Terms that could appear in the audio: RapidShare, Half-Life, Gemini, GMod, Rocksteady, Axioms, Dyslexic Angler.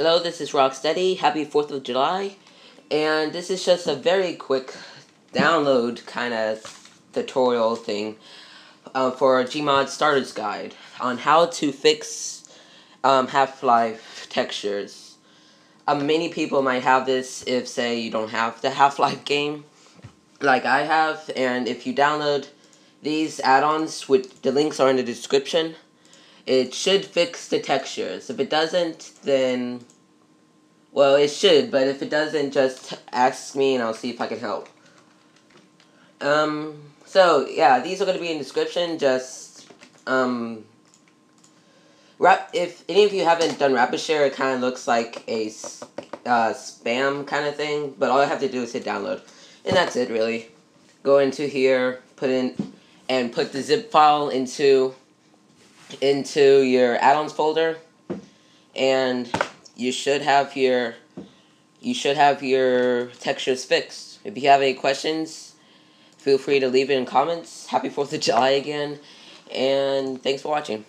Hello, this is Rocksteady. Happy 4th of July. And this is just a very quick download kind of tutorial thing for a GMod starter's guide on how to fix Half-Life textures. Many people might have this if, say, you don't have the Half-Life game like I have. And if you download these add-ons, which the links are in the description, it should fix the textures. If it doesn't, then... well, it should, but if it doesn't, just ask me and I'll see if I can help. So, yeah, these are going to be in the description. Just, if any of you haven't done RapidShare, it kind of looks like a spam kind of thing. But all I have to do is hit download. And that's it, really. Go into here, put in... and put the zip file into your add-ons folder, and you should have your textures fixed. If you have any questions, feel free to leave it in comments. Happy 4th of July again, and thanks for watching.